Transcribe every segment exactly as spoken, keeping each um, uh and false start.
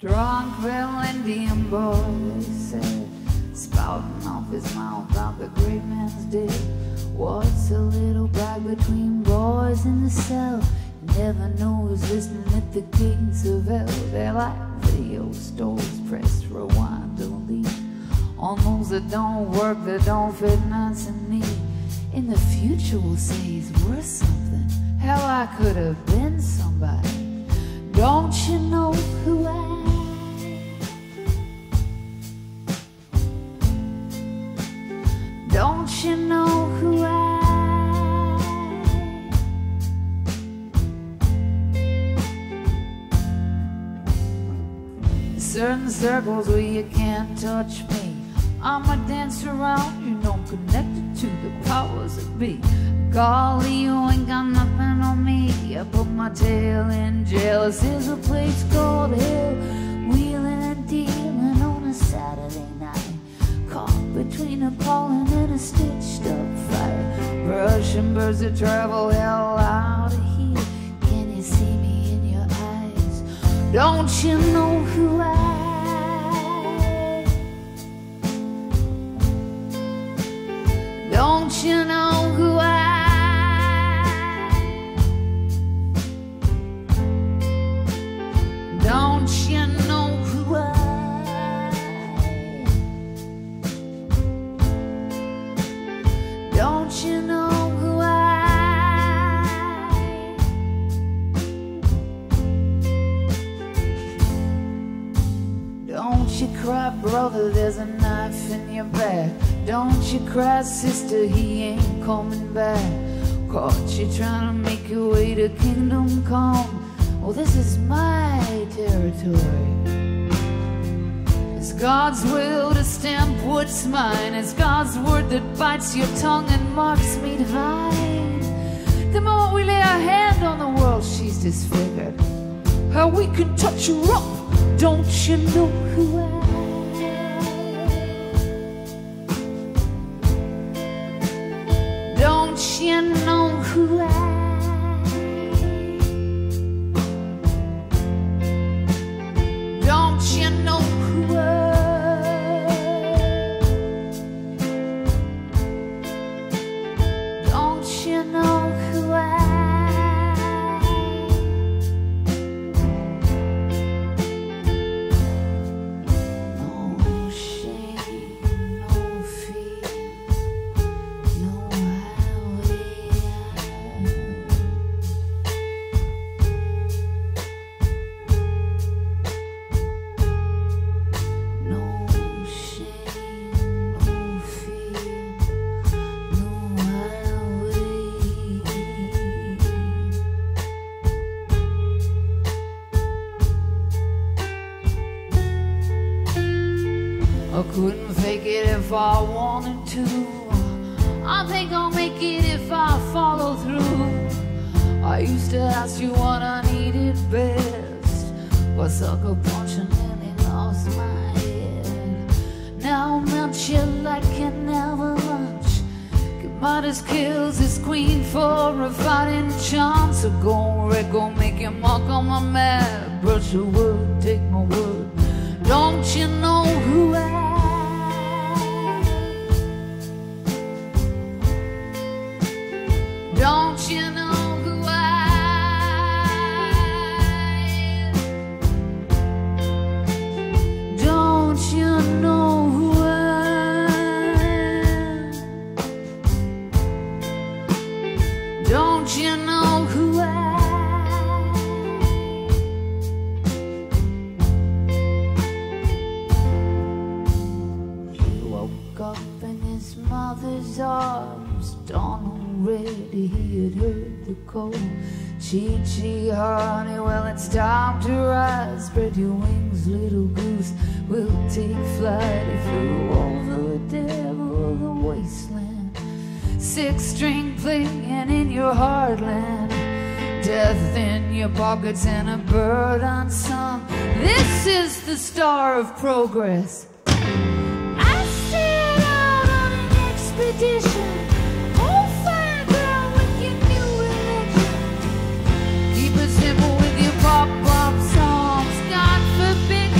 Drunk, well, Indian boy, they said, spouting off his mouth about the great man's day. What's a little brag between boys in the cell? You never know who's listening at the gates of hell. They're like video stores, press rewind, delete on those that don't work, that don't fit nice and neat. In the future we'll say he's worth something. Hell, I could have been somebody. Don't you know who I am? Don't you know who I am? Certain circles where you can't touch me. I'm a dancer around, you know, connected to the powers that be. Golly, you ain't got nothing on me. I put my tail in jail. This is a place called hell. Wheeling and dealing on a Saturday night. Caught between a calling and a stitched up fight. Russian birds that travel hell out of here. Can you see me in your eyes? Don't you know who I am? Don't you know who I am? Don't you know who I am? Don't you know who I am? Don't you cry, brother, there's a knife in your back. Don't you cry, sister, he ain't coming back. Caught you trying to make your way to kingdom come. Well, this is my territory. It's God's will to stamp what's mine. It's God's word that bites your tongue and marks me divine. The moment we lay our hand on the world, she's disfigured. How we can touch her up. Don't you know who I am? Don't you know who I am? Don't you know who I am? I couldn't fake it if I wanted to. I think I'll make it if I follow through. I used to ask you what I needed best, but sucker punching nearly lost my head. Now I'm not chill like an avalanche. Get modest kills this queen for a fighting chance. So go wreck, go make your mark on my map. Brush your word, take my word. Don't you know who I am? Don't you know who I am? Don't you know who I am? Don't you know who I am? He woke up in his mother's arms, dawn already, he had heard the call. Chee Chee, honey, well, it's time to rise. Spread your wings, little goose, we'll take flight. He flew over the devil, the wasteland. Six string playing in your heartland. Death in your pockets and a bird unsung. This is the star of progress. I set out on an expedition. Pop-pop songs, God forbid.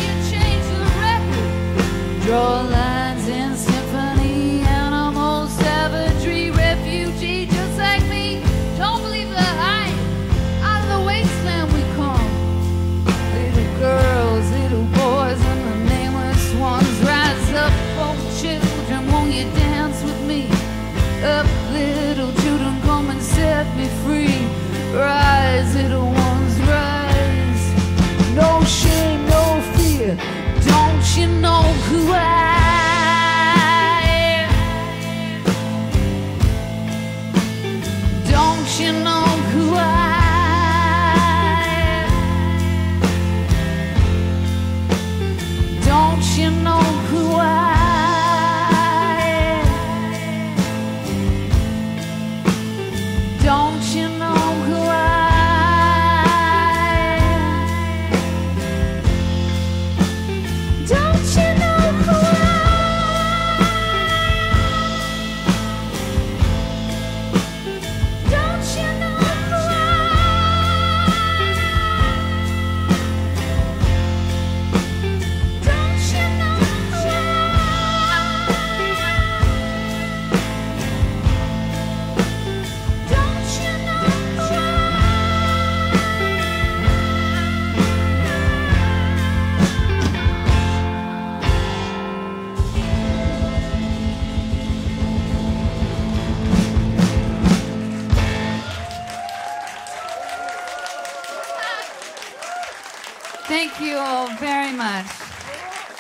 Thank you all very much.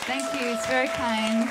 Thank you, it's very kind.